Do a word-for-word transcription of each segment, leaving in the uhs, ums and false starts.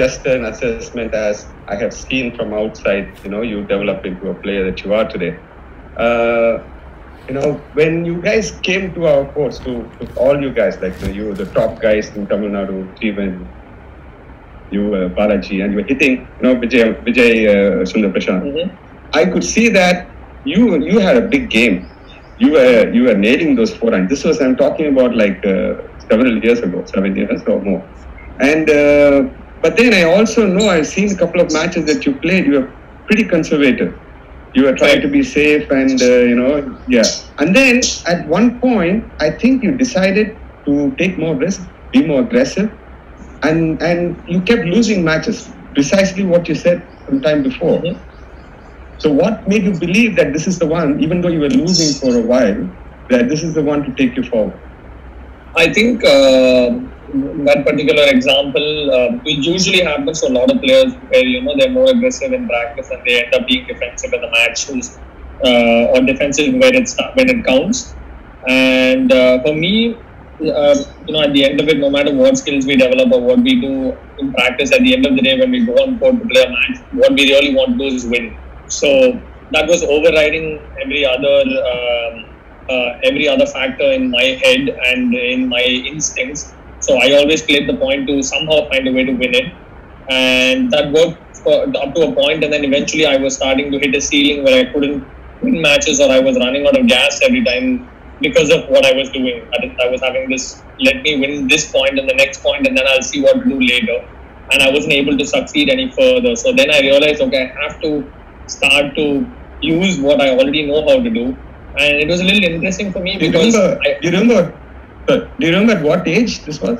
just an assessment as I have seen from outside, you know, you develop into a player that you are today. Uh, you know, when you guys came to our course, to, to all you guys, like you, know, you the top guys in Tamil Nadu, Jeevan, you, uh, Balaji, and you were hitting, you know, Vijay, Vijay uh, Sundaprasan. Mm-hmm. I could see that you you had a big game. You were you were nailing those forehands. This was, I'm talking about like uh, several years ago, seven years or more. And uh, but then I also know I've seen a couple of matches that you played. You were pretty conservative. You were trying to be safe, and uh, you know, yeah. And then at one point, I think you decided to take more risk, be more aggressive. And and you kept losing matches, precisely what you said some time before. Mm-hmm. So what made you believe that this is the one, even though you were losing for a while, that this is the one to take you forward? I think uh, that particular example, uh, it usually happens to a lot of players where, you know, they're more aggressive in practice and they end up being defensive in the matches uh, or defensive when, it's, when it counts. And uh, for me, Uh, you know, at the end of it, no matter what skills we develop or what we do in practice, at the end of the day, when we go on court to play a match, what we really want to do is win. So that was overriding every other uh, uh, every other factor in my head and in my instincts. So I always played the point to somehow find a way to win it, and that worked for, up to a point. And then eventually, I was starting to hit a ceiling where I couldn't win matches, or I was running out of gas every time. Because of what I was doing, I was having this, let me win this point and the next point, and then I'll see what to do later. And I wasn't able to succeed any further. So then I realized, okay, I have to start to use what I already know how to do. And it was a little interesting for me because... Do you remember, I, do you remember, do you remember at what age this was?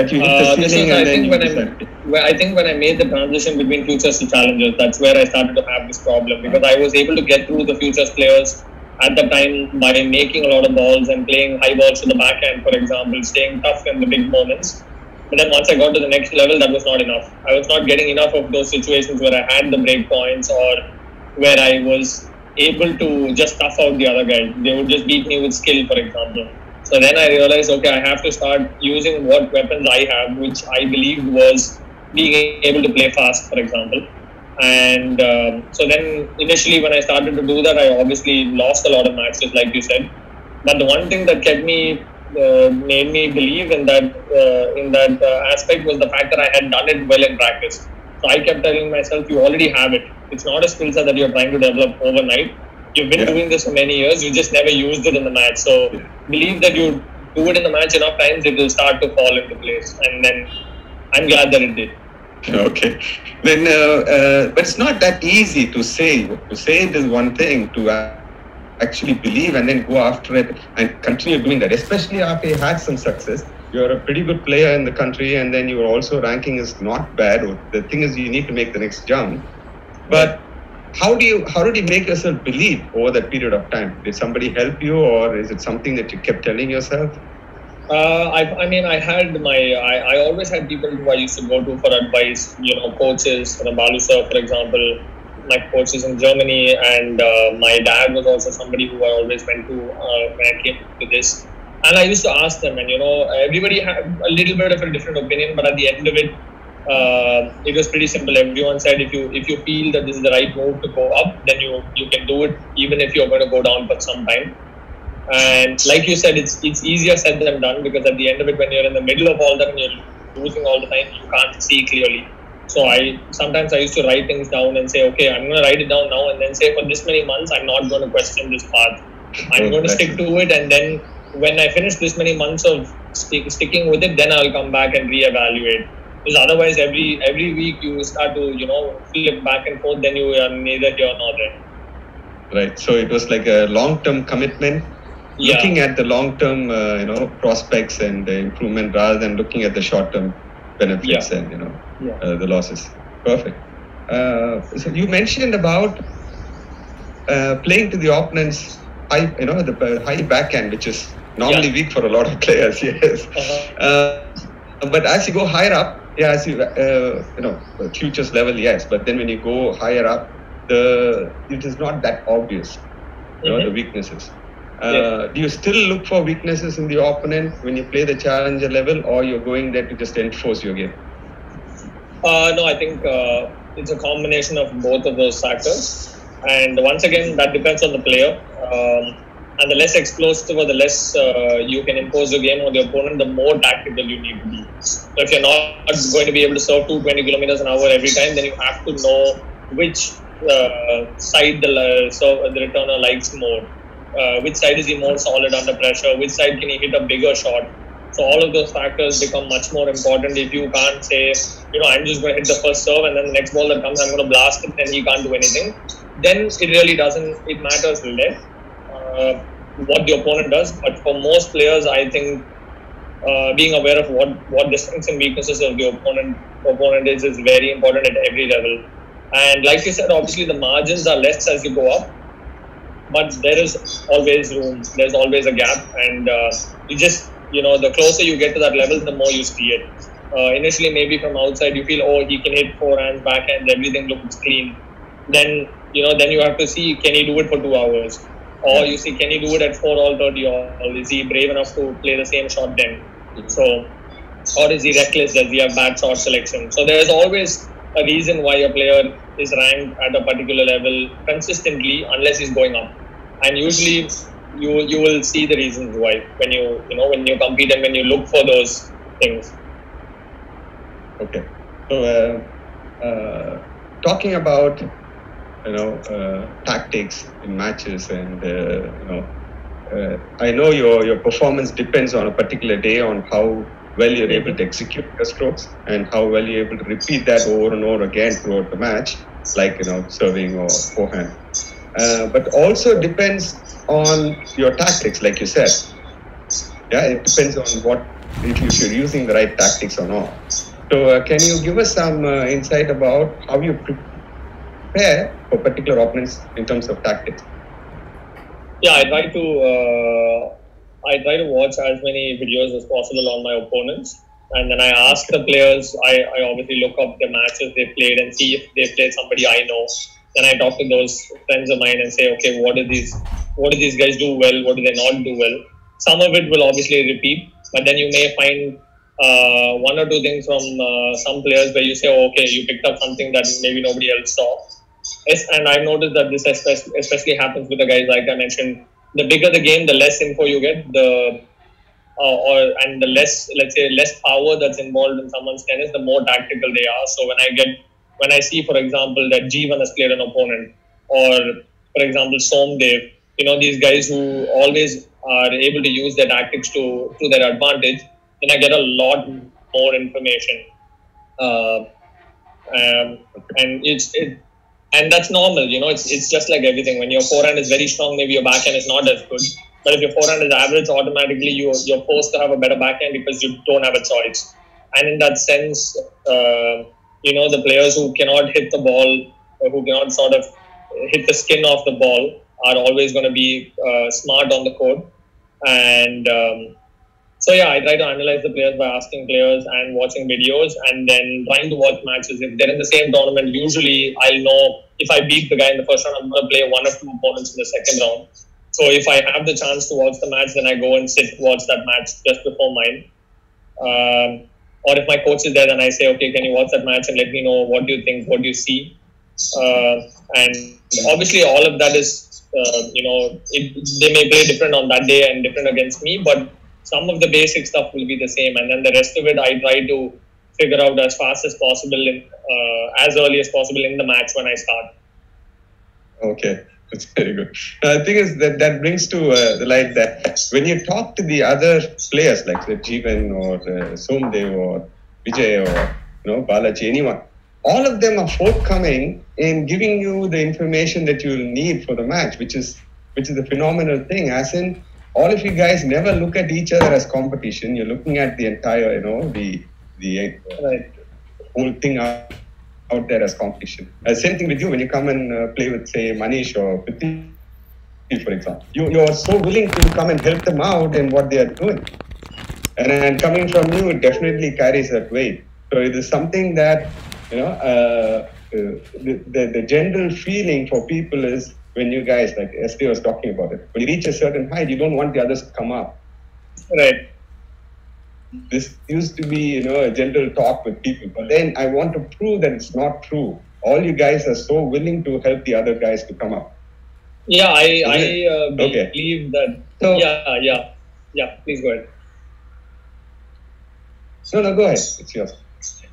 That you hit uh, the ceiling and then you decided? I think when I made the transition between futures to challengers, that's where I started to have this problem. Because I was able to get through the futures players at the time by making a lot of balls and playing high balls to the backhand, for example, staying tough in the big moments. But then once I got to the next level, that was not enough. I was not getting enough of those situations where I had the break points or where I was able to just tough out the other guy. They would just beat me with skill, for example. So then I realized, okay, I have to start using what weapons I have, which I believed was being able to play fast, for example. And um, so then initially when I started to do that, I obviously lost a lot of matches, like you said. But the one thing that kept me, uh, made me believe in that, uh, in that uh, aspect was the fact that I had done it well in practice. So I kept telling myself, you already have it. It's not a skill set that you're trying to develop overnight. You've been yeah. doing this for many years. You just never used it in the match. So yeah. believe that you do it in the match enough times, it will start to fall into place. And then I'm glad that it did. Okay, then, uh, uh, but it's not that easy to say. To say it is one thing, to uh, actually believe and then go after it and continue doing that, especially after you had some success. You're a pretty good player in the country, and then your also ranking is not bad. Or the thing is, you need to make the next jump. But how do you, how did you make yourself believe over that period of time? Did somebody help you, or is it something that you kept telling yourself? Uh, I, I mean, I had my, I, I always had people who I used to go to for advice, you know, coaches, from Balu sir, for example, my coaches in Germany, and uh, my dad was also somebody who I always went to uh, when I came to this. And I used to ask them, and you know, everybody had a little bit of a different opinion, but at the end of it, uh, it was pretty simple. Everyone said, if you if you feel that this is the right move to go up, then you, you can do it, even if you're going to go down for some time. And like you said, it's it's easier said than done, because at the end of it, when you're in the middle of all that and you're losing all the time, you can't see clearly. So I sometimes I used to write things down and say, okay, I'm going to write it down now and then say, for this many months, I'm not going to question this path. I'm going to stick to it, and then when I finish this many months of stick, sticking with it, then I'll come back and reevaluate. Because otherwise, every every week you start to, you know, flip back and forth, then you are neither here nor there. Right. So it was like a long-term commitment. Yeah. Looking at the long-term, uh, you know, prospects and the improvement, rather than looking at the short-term benefits yeah. and you know yeah. uh, the losses. Perfect. Uh, so you mentioned about uh, playing to the opponent's high, you know, the high backhand, which is normally yeah. weak for a lot of players. Yes. Uh-huh. uh, but as you go higher up, yeah, as you uh, you know, futures level, yes. But then when you go higher up, the it is not that obvious. You mm-hmm. know, the weaknesses. Uh, do you still look for weaknesses in the opponent when you play the challenger level, or you're going there to just enforce your game? Uh, no, I think uh, it's a combination of both of those factors. And once again, that depends on the player. Um, and the less explosive or the less uh, you can impose the game on the opponent, the more tactical you need to be. So if you're not going to be able to serve two hundred twenty kilometers an hour every time, then you have to know which uh, side the, so the returner likes more. Uh, which side is he more solid under pressure? Which side can he hit a bigger shot? So all of those factors become much more important. If you can't say, you know, I'm just going to hit the first serve and then the next ball that comes, I'm going to blast it and he can't do anything, then it really doesn't, it matters less uh, what the opponent does. But for most players, I think uh, being aware of what, what the strengths and weaknesses of the opponent opponent is, is very important at every level. And like you said, obviously the margins are less as you go up. But there is always room, there's always a gap, and uh, you just, you know, the closer you get to that level, the more you see it. Uh, initially, maybe from outside, you feel, oh, he can hit forehands, backhands, everything looks clean. Then, you know, then you have to see, can he do it for two hours? Or you see, can he do it at four all, thirty all? Is he brave enough to play the same shot then? So, or is he reckless? Does he have bad shot selection? So there's always a reason why a player is ranked at a particular level consistently, unless he's going up. And usually, you you will see the reasons why when you you know when you compete and when you look for those things. Okay. So, uh, uh, talking about you know uh, tactics in matches, and uh, you know, uh, I know your your performance depends on a particular day on how well you're able to execute your strokes and how well you're able to repeat that over and over again throughout the match, like you know serving or forehand. Uh, but also depends on your tactics, like you said. Yeah, it depends on what, if you're using the right tactics or not. So uh, can you give us some uh, insight about how you prepare for particular opponents in terms of tactics? Yeah, I try to uh, I try to watch as many videos as possible on my opponents, and then I ask the players. I, I obviously look up the matches they played and see if they played somebody I know. Then I talk to those friends of mine and say, okay, what do these, what do these guys do well? What do they not do well? Some of it will obviously repeat, but then you may find uh, one or two things from uh, some players where you say, oh, okay, you picked up something that maybe nobody else saw. Yes, and I've noticed that this especially, especially happens with the guys like I mentioned. The bigger the game, the less info you get, the uh, or and the less, let's say, less power that's involved in someone's tennis, the more tactical they are. So when I get When I see, for example, that Jeevan has played an opponent, or, for example, Somdev, you know, these guys who always are able to use their tactics to, to their advantage, then I get a lot more information. Uh, um, and it's it, and that's normal, you know, it's, it's just like everything. When your forehand is very strong, maybe your backhand is not as good. But if your forehand is average, automatically you, you're forced to have a better backhand because you don't have a choice. And in that sense, uh, you know, the players who cannot hit the ball, who cannot sort of hit the skin off the ball, are always going to be uh, smart on the court. And um, so, yeah, I try to analyze the players by asking players and watching videos, and then trying to watch matches. If they're in the same tournament, usually I'll know if I beat the guy in the first round, I'm going to play one of two opponents in the second round. So if I have the chance to watch the match, then I go and sit watch that match just before mine. Um, Or if my coach is there, then I say, okay, can you watch that match and let me know what do you think, what do you see? Uh, and obviously, all of that is, uh, you know, it, they may play different on that day and different against me, but some of the basic stuff will be the same. And then the rest of it, I try to figure out as fast as possible, in, uh, as early as possible in the match when I start. Okay, that's very good. Now, the thing is that that brings to uh, the light that when you talk to the other players, like the Jeevan or uh, Somdev or Vijay or you know Balaji, anyone, all of them are forthcoming in giving you the information that you'll need for the match, which is which is a phenomenal thing. As in, all of you guys never look at each other as competition. You're looking at the entire, you know, the the uh, whole thing out. out there as competition. Uh, same thing with you when you come and uh, play with, say, Manish or Pitih, for example. You you are so willing to come and help them out in what they are doing. And, and coming from you, it definitely carries that weight. So it is something that, you know, uh, uh, the, the, the general feeling for people is when you guys, like S K was talking about it, when you reach a certain height, you don't want the others to come up. Right. This used to be, you know, a general talk with people. But then I want to prove that it's not true. All you guys are so willing to help the other guys to come up. Yeah, I, I uh, okay. believe that. So, yeah, yeah, yeah. Please go ahead. No, no, go ahead. It's yours.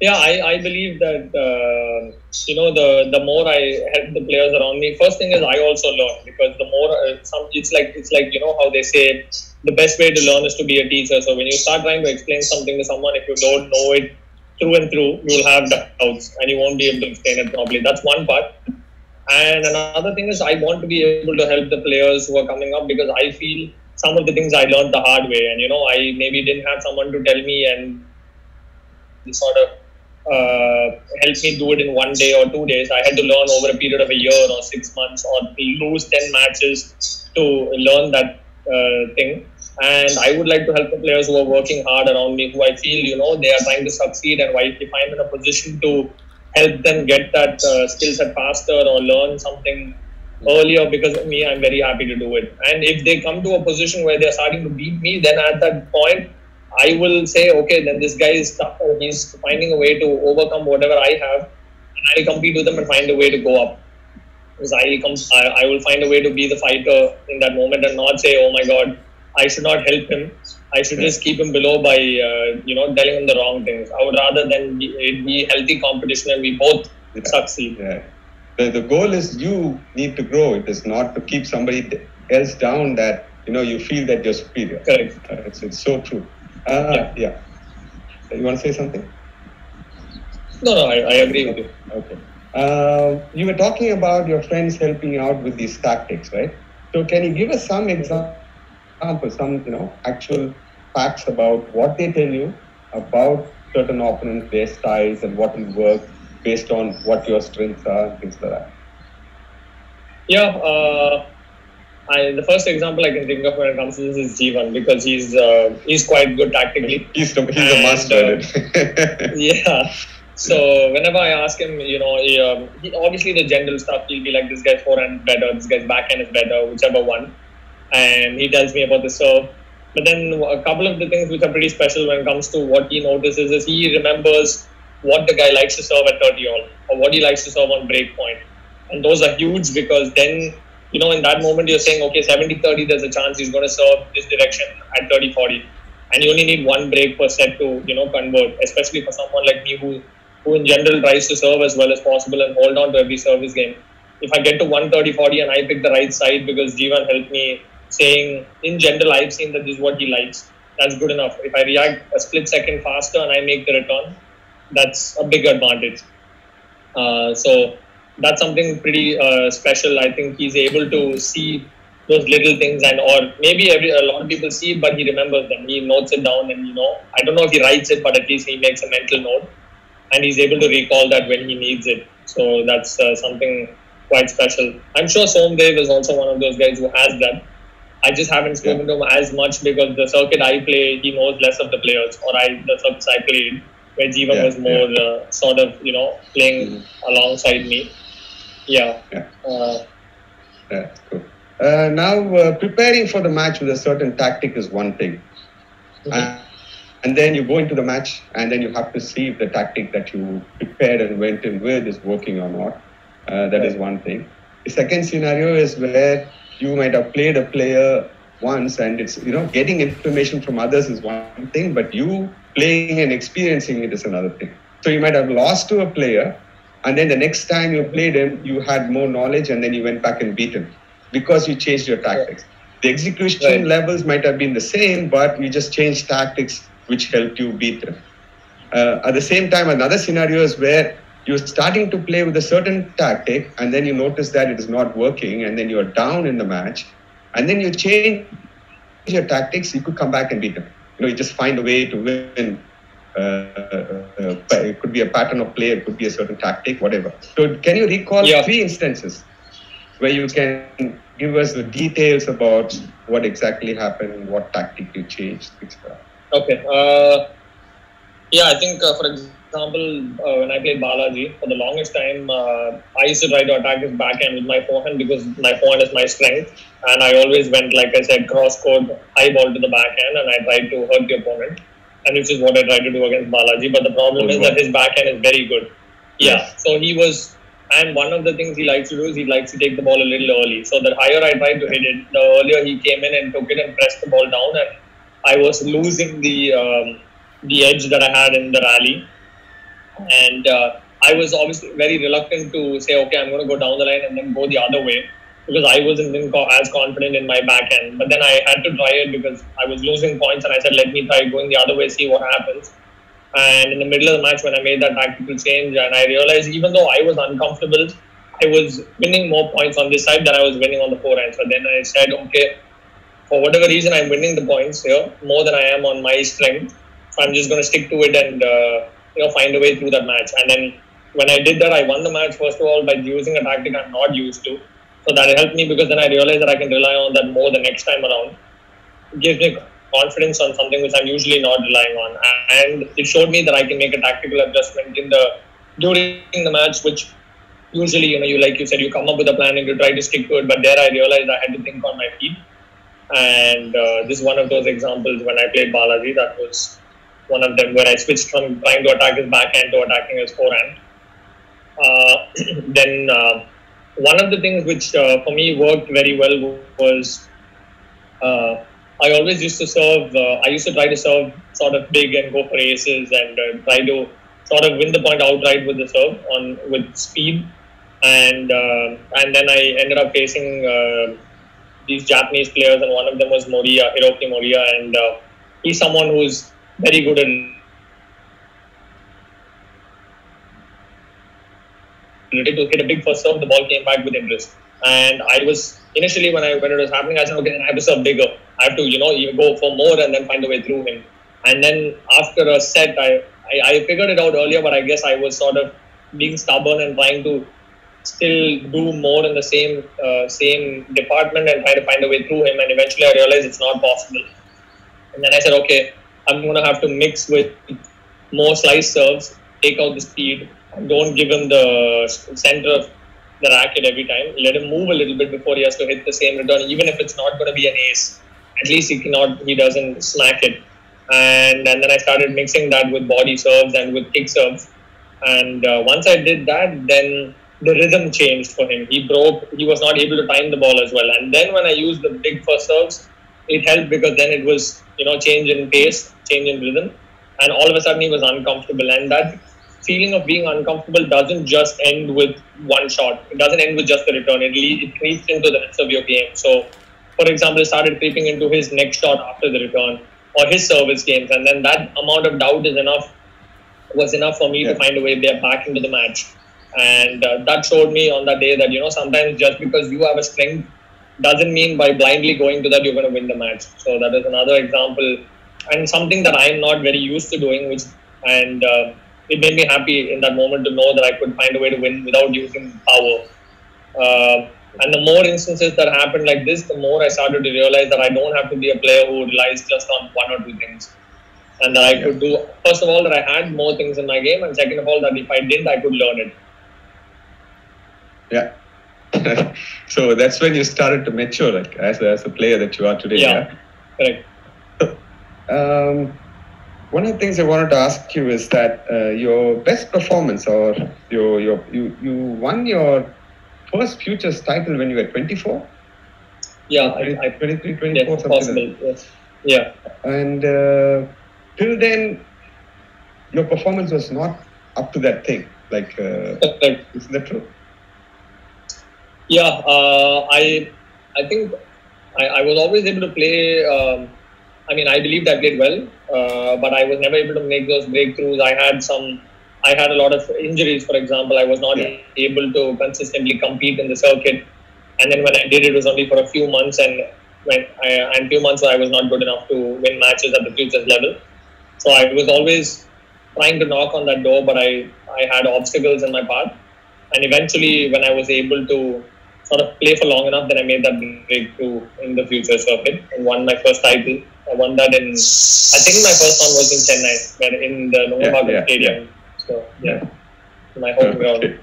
Yeah, I, I believe that, uh, you know, the, the more I help the players around me, first thing is I also learn, because the more, uh, some it's like, it's like, you know, how they say the best way to learn is to be a teacher. So when you start trying to explain something to someone, if you don't know it through and through, you'll have doubts and you won't be able to explain it properly. That's one part. And another thing is I want to be able to help the players who are coming up, because I feel some of the things I learned the hard way. And, you know, I maybe didn't have someone to tell me and sort of uh, help me do it in one day or two days. I had to learn over a period of a year or six months or lose ten matches to learn that uh, thing. And I would like to help the players who are working hard around me, who I feel, you know, they are trying to succeed, and if I'm in a position to help them get that uh, skill set faster or learn something earlier because of me, I'm very happy to do it. And if they come to a position where they're starting to beat me, then at that point, I will say, okay, then this guy is tough. He's finding a way to overcome whatever I have, and I'll compete with him and find a way to go up. Because I, comes, I, I will find a way to be the fighter in that moment and not say, oh my God, I should not help him. I should just keep him below by, uh, you know, telling him the wrong things. I would rather than be, it be healthy competition and we both yeah. succeed. Yeah. The, the goal is you need to grow. It is not to keep somebody else down that, you know, you feel that you're superior. Correct. Uh, it's, it's so true. Uh, yeah. yeah. You want to say something? No, no, I, I agree with you. Okay. Uh, you were talking about your friends helping you out with these tactics, right? So can you give us some examples, some, you know, actual facts about what they tell you about certain opponents, their styles, and what will work based on what your strengths are, things like that? Yeah. Uh... I, the first example I can think of when it comes to this is Jeevan, because he's uh, he's quite good tactically. He's the, he's and, a master at it. Yeah. So whenever I ask him, you know, he, um, he, obviously the general stuff, he'll be like, this guy's forehand is better, this guy's backhand is better, whichever one. And he tells me about the serve. But then a couple of the things which are pretty special when it comes to what he notices is he remembers what the guy likes to serve at thirty all, or what he likes to serve on break point. And those are huge, because then, you know, in that moment, you're saying, okay, seventy thirty, there's a chance he's going to serve this direction at thirty forty. And you only need one break per set to, you know, convert, especially for someone like me who, who in general tries to serve as well as possible and hold on to every service game. If I get to one thirty forty and I pick the right side because Jeevan helped me, saying, in general, I've seen that this is what he likes. That's good enough. If I react a split second faster and I make the return, that's a big advantage. Uh, so... That's something pretty uh, special. I think he's able to see those little things, and or maybe every, a lot of people see it, but he remembers them. He notes it down, and you know, I don't know if he writes it, but at least he makes a mental note, and he's able to recall that when he needs it. So that's uh, something quite special. I'm sure Somdev is also one of those guys who has that. I just haven't spoken yeah. to him as much because the circuit I play, he knows less of the players, or I the circuits I played, where Jeevan yeah, was more yeah. uh, sort of, you know, playing mm-hmm. alongside me. Yeah. Yeah. Uh, yeah. Cool. Uh, now, uh, preparing for the match with a certain tactic is one thing. Mm-hmm. uh, and then you go into the match, and then you have to see if the tactic that you prepared and went in with is working or not. Uh, that yeah. is one thing. The second scenario is where you might have played a player once, and it's, you know, getting information from others is one thing, but you playing and experiencing it is another thing. So you might have lost to a player, and then the next time you played him, you had more knowledge, and then you went back and beat him because you changed your tactics. Right. The execution right. levels might have been the same, but you just changed tactics, which helped you beat him. Uh, at the same time, another scenario is where you're starting to play with a certain tactic, and then you notice that it is not working, and then you're down in the match, and then you change your tactics, you could come back and beat him. You know, you just find a way to win. Uh, uh, it could be a pattern of play, it could be a certain tactic, whatever. So can you recall yeah. three instances where you can give us the details about what exactly happened, what tactic you changed, et cetera? Okay. Uh, yeah, I think, uh, for example, uh, when I played Balaji, for the longest time, uh, I used to try to attack his backhand with my forehand because my forehand is my strength. And I always went, like I said, cross-court, high ball to the backhand, and I tried to hurt the opponent. and which is what I tried to do against Balaji. But the problem oh, is right. that his backhand is very good. Yeah. Yes. So he was, and one of the things he likes to do is he likes to take the ball a little early. So the higher I tried to hit it, the earlier he came in and took it and pressed the ball down, and I was losing the um, the edge that I had in the rally. And uh, I was obviously very reluctant to say, okay, I'm going to go down the line and then go the other way, because I wasn't as confident in my backhand. But then I had to try it because I was losing points, and I said, let me try going the other way, see what happens. And in the middle of the match, when I made that tactical change, and I realized even though I was uncomfortable, I was winning more points on this side than I was winning on the forehand. So then I said, okay, for whatever reason, I'm winning the points here more than I am on my strength. So I'm just going to stick to it and uh, you know, find a way through that match. And then when I did that, I won the match, first of all, by using a tactic I'm not used to. So that helped me, because then I realized that I can rely on that more the next time around. It gives me confidence on something which I'm usually not relying on. And it showed me that I can make a tactical adjustment in the during the match, which usually, you know, you like you said, you come up with a plan and you try to stick to it. But there I realized I had to think on my feet. And uh, this is one of those examples when I played Balaji. That was one of them where I switched from trying to attack his backhand to attacking his forehand. Uh, then uh, one of the things which uh, for me worked very well was uh, I always used to serve, uh, I used to try to serve sort of big and go for aces and uh, try to sort of win the point outright with the serve on with speed. And uh, and then I ended up facing uh, these Japanese players, and one of them was Moriya, Hiroki Moriya, and uh, he's someone who's very good in to hit a big first serve, the ball came back with interest. And I was, initially when I when it was happening, I said, okay, I have to serve bigger. I have to, you know, even go for more and then find a way through him. And then after a set, I, I, I figured it out earlier, but I guess I was sort of being stubborn and trying to still do more in the same, uh, same department and try to find a way through him. And eventually I realized it's not possible. And then I said, okay, I'm going to have to mix with more slice serves, take out the speed, don't give him the center of the racket every time. Let him move a little bit before he has to hit the same return. Even if it's not going to be an ace, at least he cannot, he doesn't smack it. And, and then I started mixing that with body serves and with kick serves. And uh, once I did that, then the rhythm changed for him. He broke, he was not able to time the ball as well. And then when I used the big first serves, it helped, because then it was, you know, change in pace, change in rhythm. And all of a sudden he was uncomfortable. And that feeling of being uncomfortable doesn't just end with one shot. It doesn't end with just the return. It, leads, it creeps into the rest of your game. So, for example, it started creeping into his next shot after the return or his service games. And then that amount of doubt is enough, was enough for me yeah. to find a way there back into the match. And uh, that showed me on that day that, you know, sometimes just because you have a strength doesn't mean by blindly going to that you're going to win the match. So that is another example and something that I'm not very used to doing, which and uh, it made me happy in that moment to know that I could find a way to win without using power. Uh, and the more instances that happened like this, the more I started to realize that I don't have to be a player who relies just on one or two things. And that I yeah. could do, first of all, that I had more things in my game, and second of all, that if I didn't, I could learn it. Yeah. So that's when you started to mature, like as a, as a player that you are today. Yeah, yeah? Correct. um, One of the things I wanted to ask you is that uh, your best performance, or your, your you you won your first Futures title when you were twenty-four? Yeah. twenty-three, twenty-four, yes, something possible, like. Yes. Yeah. And uh, till then, your performance was not up to that thing. Like, uh, isn't that true? Yeah, uh, I, I think I, I was always able to play... Um, I mean, I believed I played well, uh, but I was never able to make those breakthroughs. I had some, I had a lot of injuries, for example. I was not yeah. able to consistently compete in the circuit. And then when I did, it was only for a few months. And when I, and few months, I was not good enough to win matches at the Futures level. So I was always trying to knock on that door, but I, I had obstacles in my path. And eventually, when I was able to sort of play for long enough, then I made that breakthrough in the Futures circuit and won my first title. I won that in, I think my first one was in Chennai, where in the Nungambakkam yeah, yeah, stadium. Yeah. So, yeah, my home ground. Okay.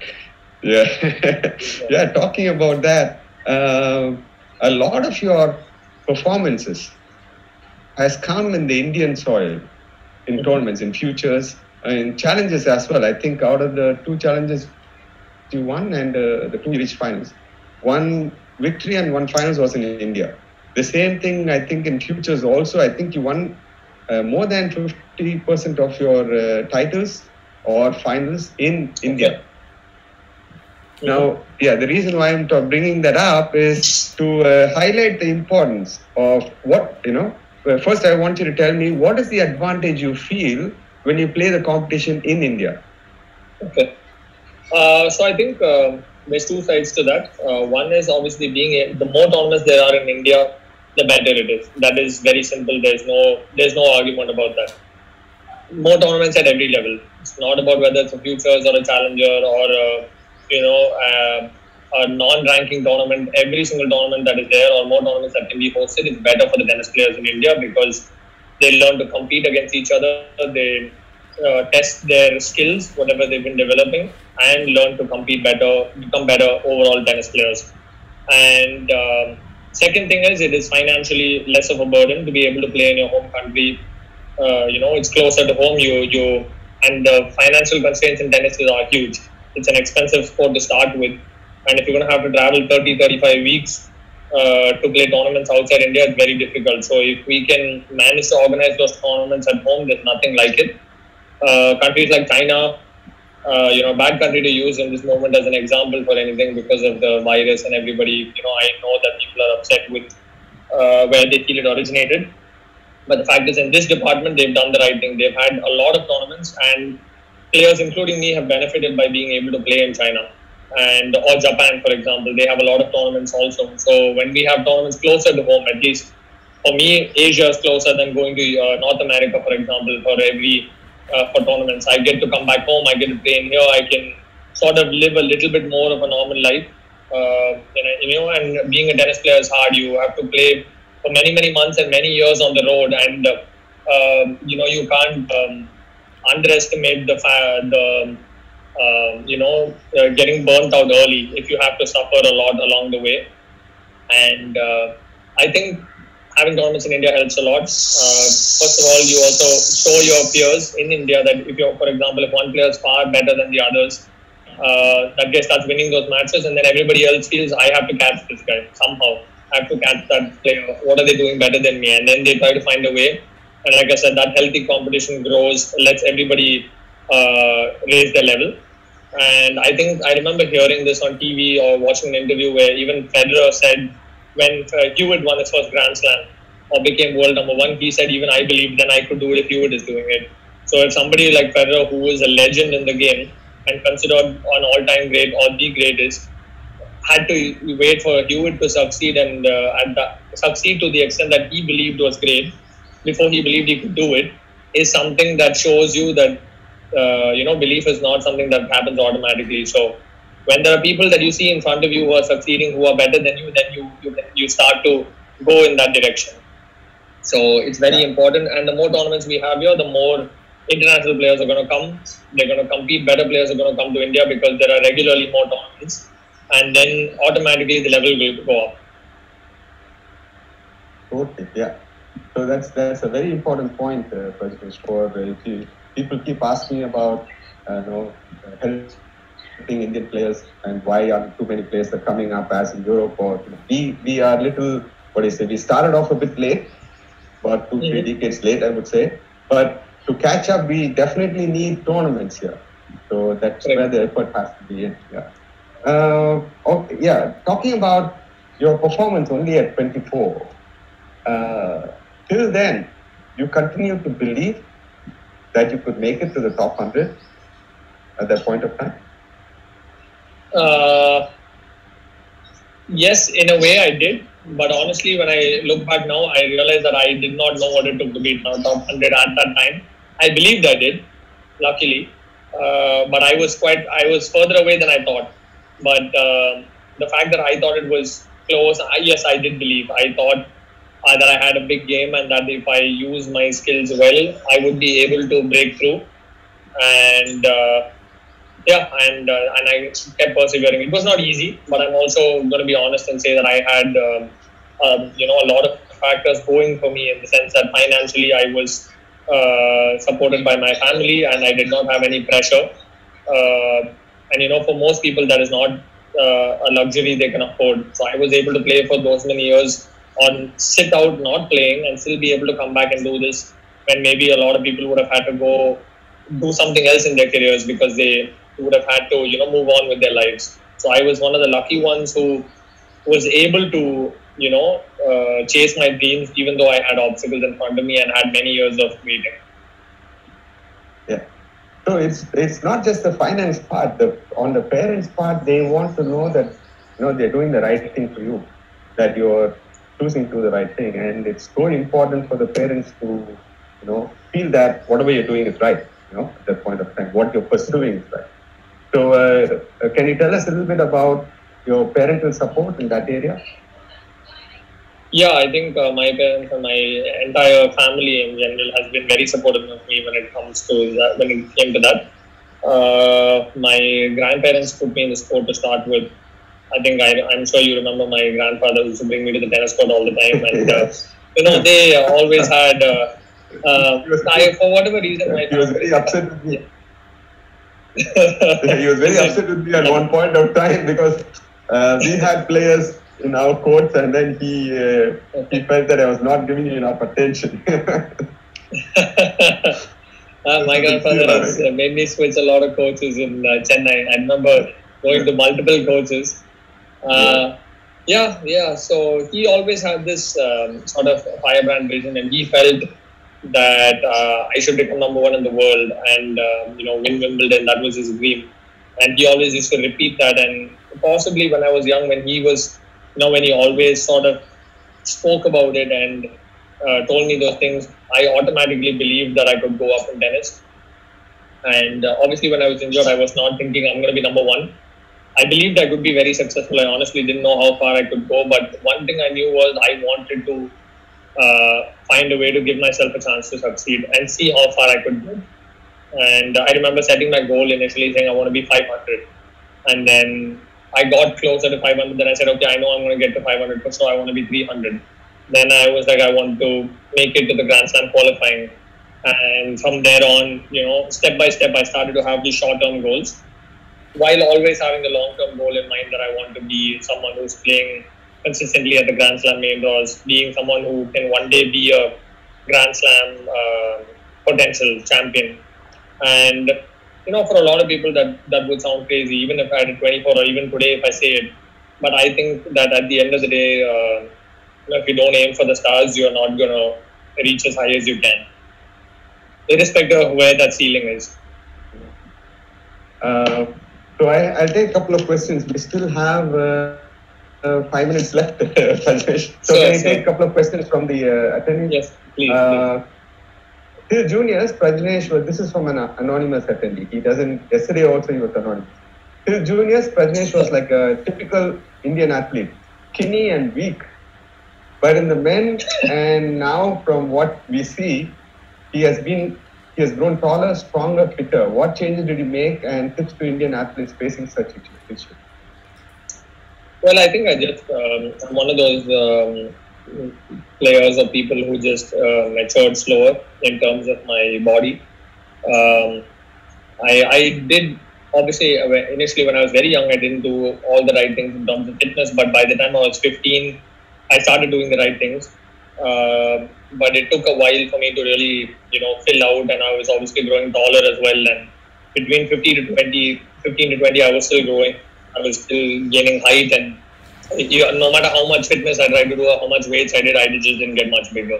Yeah. yeah. yeah, talking about that, uh, a lot of your performances has come in the Indian soil. in tournaments, in futures, in challenges as well. I think out of the two challenges you won and uh, the two you reached finals, one victory and one finals was in India. The same thing, I think, in futures also. I think you won uh, more than fifty percent of your uh, titles or finals in India. Yeah. Now, yeah, the reason why I'm bringing that up is to uh, highlight the importance of what, you know, first I want you to tell me what is the advantage you feel when you play the competition in India? Okay. Uh, so I think uh, there's two sides to that. Uh, one is obviously being a, the more tournaments there are in India, the better it is. That is very simple. There's no there's no argument about that. More tournaments at every level. It's not about whether it's a futures or a challenger or a, you know a, a non-ranking tournament. Every single tournament that is there or more tournaments that can be hosted is better for the tennis players in India because they learn to compete against each other. They Uh, test their skills, whatever they've been developing, and learn to compete better, become better overall tennis players. And uh, second thing is, it is financially less of a burden to be able to play in your home country. Uh, you know, it's closer to home. You you and the financial constraints in tennis are huge. It's an expensive sport to start with, and if you're going to have to travel thirty, thirty-five weeks uh, to play tournaments outside India, it's very difficult. So if we can manage to organize those tournaments at home, there's nothing like it. Uh, countries like China, uh, you know, bad country to use in this moment as an example for anything because of the virus and everybody, you know, I know that people are upset with uh, where they feel it originated. But the fact is, in this department, they've done the right thing. They've had a lot of tournaments and players, including me, have benefited by being able to play in China and or Japan, for example. They have a lot of tournaments also. So when we have tournaments closer to home, at least for me, Asia is closer than going to uh, North America, for example, for every Uh, for tournaments. I get to come back home, I get to train here, I can sort of live a little bit more of a normal life. Uh, you know, and being a tennis player is hard. You have to play for many, many months and many years on the road. And, uh, uh, you know, you can't um, underestimate the, the uh, you know, uh, getting burnt out early if you have to suffer a lot along the way. And uh, I think having tournaments in India helps a lot. Uh, first of all, you also show your peers in India that if you're, for example, if one player is far better than the others, uh, that guy starts winning those matches and then everybody else feels, I have to catch this guy somehow. I have to catch that player. What are they doing better than me? And then they try to find a way. And like I said, that healthy competition grows, lets everybody uh, raise their level. And I think I remember hearing this on T V or watching an interview where even Federer said, when uh, Hewitt won his first Grand Slam or became world number one, he said, even I believed then I could do it if Hewitt is doing it. So if somebody like Federer, who is a legend in the game and considered an all-time great or the greatest, had to wait for Hewitt to succeed and uh, at the, succeed to the extent that he believed was great before he believed he could do it, is something that shows you that uh, you know belief is not something that happens automatically. So when there are people that you see in front of you who are succeeding, who are better than you, then you you, you start to go in that direction. So it's very yeah. important. And the more tournaments we have here, the more international players are going to come. They're going to compete. Better players are going to come to India because there are regularly more tournaments. And then automatically the level will go up. Okay, yeah. So that's that's a very important point, uh, for uh, people keep asking about uh, you know, health. Indian players and why are too many players that are coming up as in Europe or we we are little what do you say we started off a bit late, about two mm-hmm. three decades late I would say, but to catch up we definitely need tournaments here, so that's right. Where the effort has to be in. Yeah. Uh, okay, yeah. Talking about your performance only at twenty-four, uh, till then you continue to believe that you could make it to the top one hundred at that point of time. Uh, yes, in a way I did, but honestly when I look back now, I realize that I did not know what it took to be top one hundred at that time. I believed I did, luckily, uh, but I was quite, I was further away than I thought, but uh, the fact that I thought it was close, I, yes I did believe, I thought uh, that I had a big game and that if I use my skills well, I would be able to break through and uh, Yeah, and uh, and I kept persevering. It was not easy, but I'm also going to be honest and say that I had, um, um, you know, a lot of factors going for me in the sense that financially I was uh, supported by my family, and I did not have any pressure. Uh, and you know, for most people, that is not uh, a luxury they can afford. So I was able to play for those many years on sit out, not playing, and still be able to come back and do this when maybe a lot of people would have had to go do something else in their careers because they would have had to, you know, move on with their lives. So I was one of the lucky ones who was able to, you know, uh, chase my dreams, even though I had obstacles in front of me and had many years of waiting. Yeah. So it's it's not just the finance part. The, on the parents' part, they want to know that, you know, they're doing the right thing for you, that you're choosing to do the right thing. And it's so important for the parents to, you know, feel that whatever you're doing is right, you know, at that point of time, what you're pursuing is right. So uh, can you tell us a little bit about your parental support in that area? Yeah, I think uh, my parents and my entire family in general has been very supportive of me when it comes to that, when it came to that. Uh, my grandparents put me in the sport to start with. I think I, I'm sure you remember my grandfather used to bring me to the tennis court all the time, and uh, you know, they uh, always had. Uh, uh, I, for whatever reason, my he was very upset with me. He was very upset with me at one point of time because uh, we had players in our courts, and then he uh, he felt that I was not giving you enough attention. uh, my grandfather has made me switch a lot of coaches in uh, Chennai. I remember going to multiple coaches. Uh, yeah, yeah. So he always had this um, sort of firebrand vision, and he felt that uh, I should become number one in the world and uh, you know, win Wimbledon. That was his dream, and he always used to repeat that. And possibly when I was young, when he was You know, when he always sort of spoke about it and uh, told me those things, I automatically believed that I could go up in tennis. And uh, obviously when I was injured, I was not thinking I'm going to be number one. I believed I could be very successful. I honestly didn't know how far I could go. But one thing I knew was I wanted to uh, find a way to give myself a chance to succeed and see how far I could go. And uh, I remember setting my goal initially saying I want to be five hundred. And then I got closer to five hundred, then I said, okay, I know I'm going to get to five hundred, but so I want to be three hundred. Then I was like, I want to make it to the Grand Slam qualifying. And from there on, you know, step by step, I started to have these short-term goals, while always having the long-term goal in mind that I want to be someone who's playing consistently at the Grand Slam main draws, being someone who can one day be a Grand Slam uh, potential champion. And you know, for a lot of people that, that would sound crazy, even if I had twenty-four or even today if I say it. But I think that at the end of the day, uh, you know, if you don't aim for the stars, you're not going to reach as high as you can, irrespective of where that ceiling is. Uh, so I, I'll take a couple of questions. We still have uh, uh, five minutes left. So sure, can you sure. take a couple of questions from the uh, attendees? Yes, please. Uh, please. Dear juniors, Prajnesh, well, this is from an anonymous attendee. He doesn't, yesterday also he was anonymous. Dear juniors, Prajnesh was like a typical Indian athlete, skinny and weak. But in the men, and now from what we see, he has been, he has grown taller, stronger, fitter. What changes did he make, and tips to Indian athletes facing such issues? Well, I think I just, um, I'm one of those um, players or people who just uh, matured slower in terms of my body. Um, I, I did, obviously, initially when I was very young, I didn't do all the right things in terms of fitness, but by the time I was fifteen, I started doing the right things. Uh, but it took a while for me to really, you know, fill out, and I was obviously growing taller as well. And between fifteen to twenty, I was still growing. I was still gaining height, and You, no matter how much fitness I tried to do or how much weights I did, I just didn't get much bigger.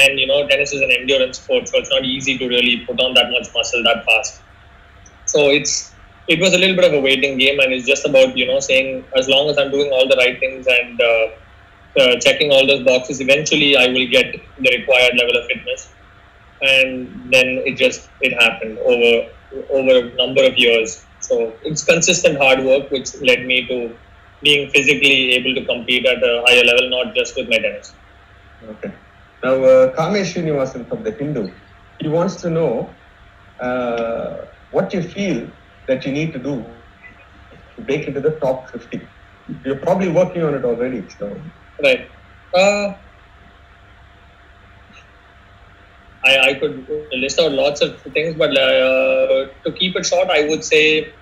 And you know, tennis is an endurance sport, so it's not easy to really put on that much muscle that fast. So it's it was a little bit of a waiting game, and it's just about, you know, saying as long as I'm doing all the right things and uh, uh, checking all those boxes, eventually I will get the required level of fitness. And then it just it happened over over a number of years. So it's consistent hard work which led me to being physically able to compete at a higher level, not just with my tennis. Okay. Now, uh, Kameshwinivasan from the Hindu, he wants to know uh, what you feel that you need to do to break into the top fifty. You're probably working on it already. So. Right. Uh, I, I could list out lots of things, but uh, to keep it short, I would say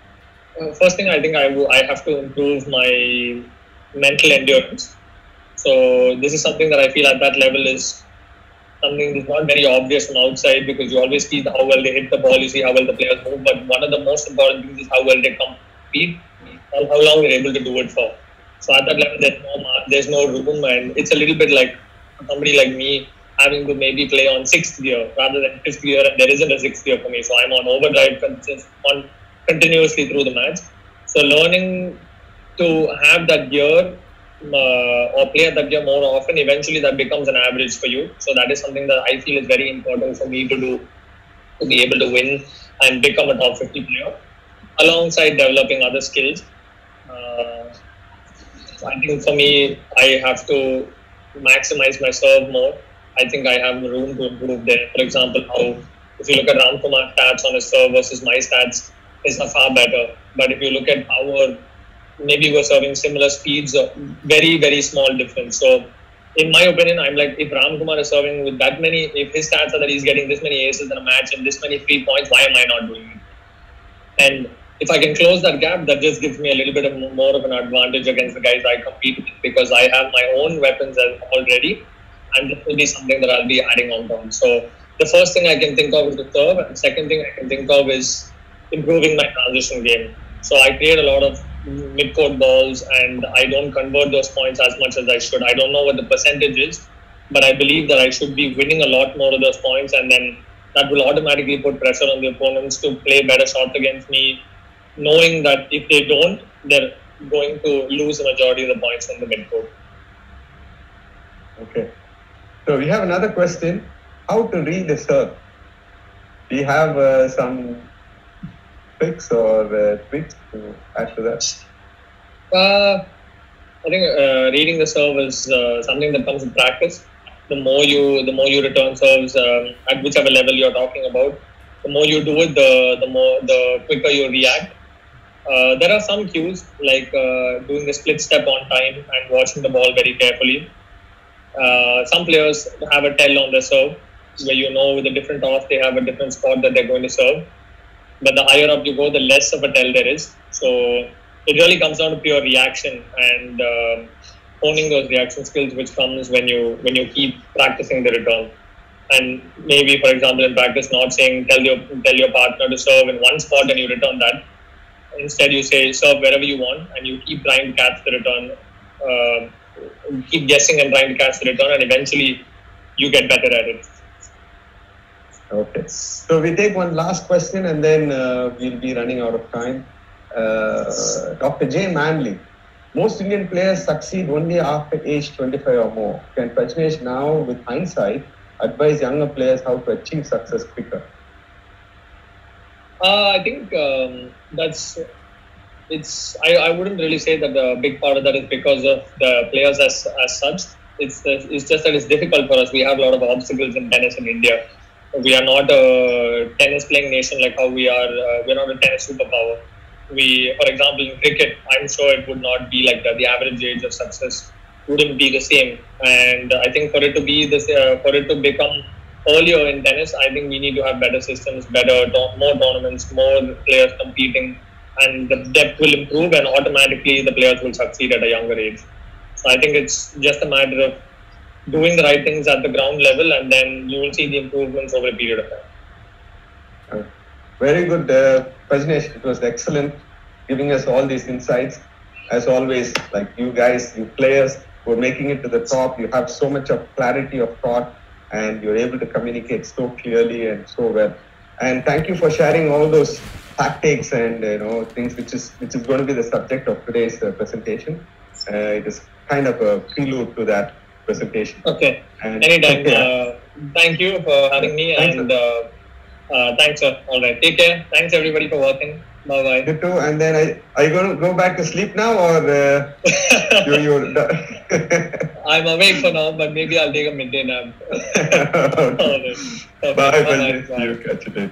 uh, first thing I think I, w- I have to improve my mental endurance. So this is something that I feel at that level is something that's not very obvious from outside, because you always see how well they hit the ball, you see how well the players move, but one of the most important things is how well they compete and how long they're able to do it for. So at that level, there's no mark, there's no room, and it's a little bit like somebody like me having to maybe play on sixth gear rather than fifth gear, and there isn't a sixth gear for me, so I'm on overdrive on continuously through the match. So learning to have that gear uh, or play at that gear more often, eventually that becomes an average for you. So that is something that I feel is very important for me to do, to be able to win and become a top fifty player, alongside developing other skills. Uh, I think for me, I have to maximize my serve more. I think I have room to improve there. For example, how if you look at Ram Kumar stats on his serve versus my stats, it's not far better. But if you look at power, maybe we're serving similar speeds, very, very small difference. So in my opinion, I'm like, if Ram Kumar is serving with that many, if his stats are that he's getting this many aces in a match and this many free points, why am I not doing it? And if I can close that gap, that just gives me a little bit of more of an advantage against the guys I compete with, because I have my own weapons already, and this will be something that I'll be adding on to. So the first thing I can think of is the serve, and the second thing I can think of is improving my transition game. So I create a lot of mid-court balls, and I don't convert those points as much as I should. I don't know what the percentage is, but I believe that I should be winning a lot more of those points, and then that will automatically put pressure on the opponents to play better shots against me, knowing that if they don't, they're going to lose the majority of the points from the mid-court. Okay. So we have another question, how to read the serve? Do you have uh, some tricks or uh, tweets to add to that? Uh, I think uh, reading the serve is uh, something that comes with practice. The more you the more you return serves, um, at whichever level you're talking about, the more you do it, the, the, more, the quicker you react. Uh, there are some cues, like uh, doing the split step on time and watching the ball very carefully. Uh, some players have a tell on their serve, where you know with a different off they have a different spot that they're going to serve. But the higher up you go, the less of a tell there is. So it really comes down to pure reaction and uh, honing those reaction skills, which comes when you when you keep practicing the return. And maybe, for example, in practice, not saying tell your tell your partner to serve in one spot and you return that. Instead, you say serve wherever you want, and you keep trying to catch the return. Uh, keep guessing and trying to catch the return, and eventually you get better at it. Okay. So we take one last question and then uh, we'll be running out of time. Uh, Doctor J Manley, most Indian players succeed only after age twenty-five or more. Can Prajnesh now, with hindsight, advise younger players how to achieve success quicker? Uh, I think um, that's... It's. I, I wouldn't really say that the big part of that is because of the players as as such. It's it's just that it's difficult for us. We have a lot of obstacles in tennis in India. We are not a tennis playing nation like how we are. Uh, we're not a tennis superpower. We, for example, in cricket, I'm sure it would not be like that. The average age of success wouldn't be the same. And I think for it to be this, uh, for it to become earlier in tennis, I think we need to have better systems, better more tournaments, more players competing. And the depth will improve, and automatically the players will succeed at a younger age. So I think it's just a matter of doing the right things at the ground level, and then you will see the improvements over a period of time. Very good, uh, Prajnesh. It was excellent giving us all these insights. As always, like you guys, you players who are making it to the top, you have so much of clarity of thought, and you're able to communicate so clearly and so well. And thank you for sharing all those tactics and you know things which is which is going to be the subject of today's uh, presentation. Uh, it is kind of a prelude to that presentation. Okay. And anytime. Yeah. Uh, thank you for having me. Thanks, and uh, uh, thanks, sir. All right. Take care. Thanks everybody for watching. Bye bye. You too. And then I, are you going to go back to sleep now, or uh, you you're I'm awake for now, but maybe I'll take a midday nap. All right. Okay. Bye. Bye. Bye. Bye. You catch you